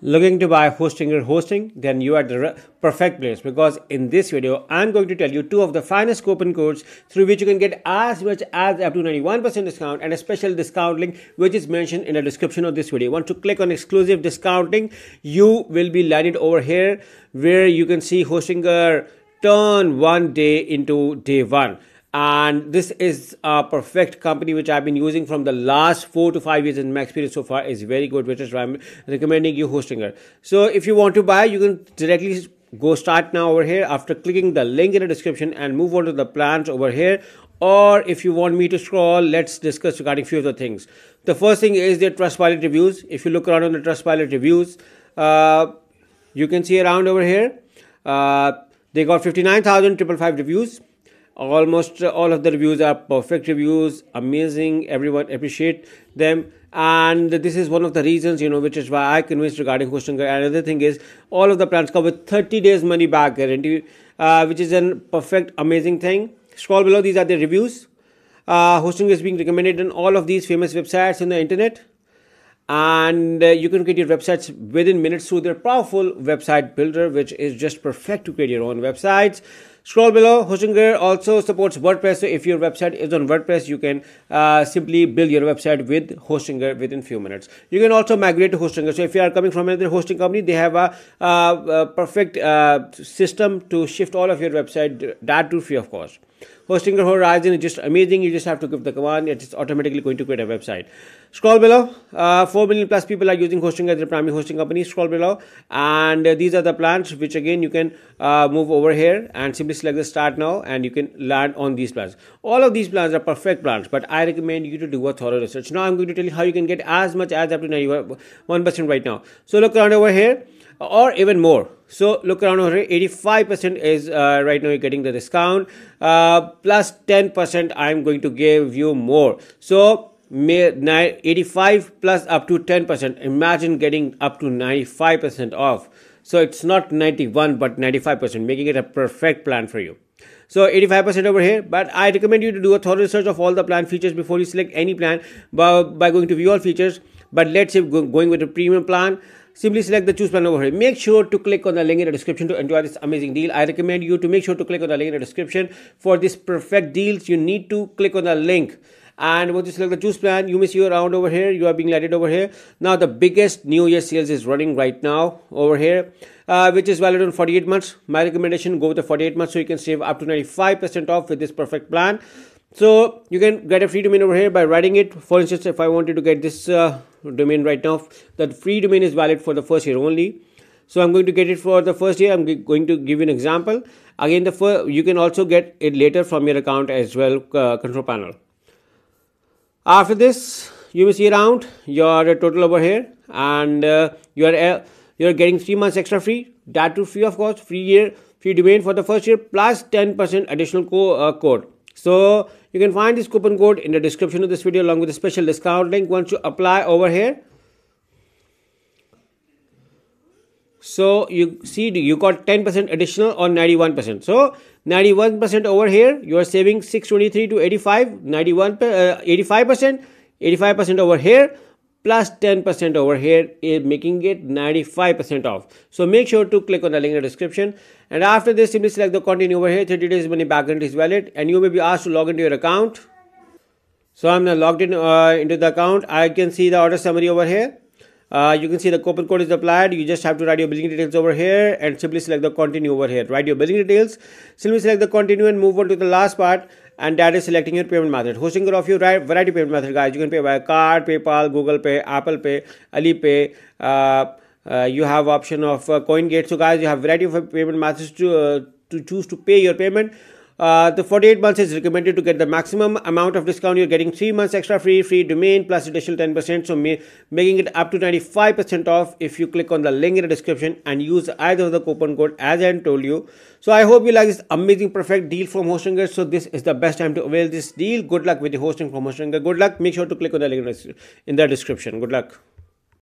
looking to buy Hostinger hosting, then you are at the perfect place, because in this video I'm going to tell you two of the finest coupon codes through which you can get as much as up to 91% discount, and a special discount link which is mentioned in the description of this video. Once you click on exclusive discounting, you will be landed over here where you can see Hostinger turn 1 day into day one. And this is a perfect company which I've been using from the last 4 to 5 years, and my experience so far is very good, which is why I'm recommending you Hostinger. So if you want to buy, you can directly go start now over here after clicking the link in the description and move on to the plans over here. Or if you want me to scroll, let's discuss regarding few of the things. The first thing is their Trustpilot reviews. If you look around on the Trustpilot reviews, you can see around over here, they got 59,555 reviews. Almost all of the reviews are perfect reviews, amazing, everyone appreciate them. And this is one of the reasons, which is why I convinced regarding Hostinger. Another thing is all of the plans come with 30 days money back guarantee, which is a perfect, amazing thing. Scroll below, these are the reviews. Hostinger is being recommended on all of these famous websites on the internet. And you can create your websites within minutes through their powerful website builder, which is just perfect to create your own websites. Scroll below. Hostinger also supports WordPress. So if your website is on WordPress, you can simply build your website with Hostinger within few minutes. You can also migrate to Hostinger. So if you are coming from another hosting company, they have a perfect system to shift all of your website, that too free of cost. Hostinger Horizon is just amazing. You just have to give the command, it's automatically going to create a website. Scroll below. 4 million plus people are using Hostinger as their primary hosting company. Scroll below, and these are the plans which again you can move over here and simply select the start now, and you can land on these plans. All of these plans are perfect plans, but I recommend you to do a thorough research. Now I'm going to tell you how you can get as much as up to 91% right now. So look around over here, or even more. So look around over here, 85% is right now you're getting the discount, plus 10% I'm going to give you more. So 85 plus up to 10%, imagine getting up to 95% off. So it's not 91 but 95%, making it a perfect plan for you. So 85% over here, but I recommend you to do a thorough research of all the plan features before you select any plan by going to view all features. But let's say going with a premium plan, simply select the choose plan over here. Make sure to click on the link in the description to enjoy this amazing deal. I recommend you to make sure to click on the link in the description for this perfect deals. You need to click on the link. And once you select the choose plan, you may see around over here. You are being landed over here. Now the biggest New Year sales is running right now over here, which is valid on 48 months. My recommendation, go with the 48 months so you can save up to 95% off with this perfect plan. So you can get a free domain over here by writing it. For instance, if I wanted to get this domain right now, that free domain is valid for the first year only. So I'm going to get it for the first year. I'm going to give you an example. Again, you can also get it later from your account as well, control panel. After this, you will see around your total over here, and you're getting 3 months extra free. That too free of course, free year, free domain for the first year, plus 10% additional code. So you can find this coupon code in the description of this video along with a special discount link once you apply over here. So you see you got 10% additional on 91%. So 91% over here, you are saving 623 to 85, 85%, 85% over here, plus 10% over here, making it 95% off. So make sure to click on the link in the description, and after this simply select the continue over here. 30 days money back guarantee is valid, and you may be asked to log into your account. So I'm now logged in into the account. I can see the order summary over here. You can see the coupon code is applied. You just have to write your billing details over here and simply select the continue over here. Write your billing details, simply select the continue and move on to the last part, and that is selecting your payment method. Hostinger offers you variety payment method, guys. You can pay by card, PayPal, Google Pay, Apple Pay, Alipay. You have option of CoinGate. So guys, you have variety of payment methods to choose to pay your payment. The 48 months is recommended to get the maximum amount of discount. You're getting 3 months extra free domain plus additional 10%. So making it up to 95% off if you click on the link in the description and use either of the coupon code as I told you. So I hope you like this amazing perfect deal from Hostinger. So this is the best time to avail this deal. Good luck with the hosting from Hostinger. Good luck. Make sure to click on the link in the description. Good luck.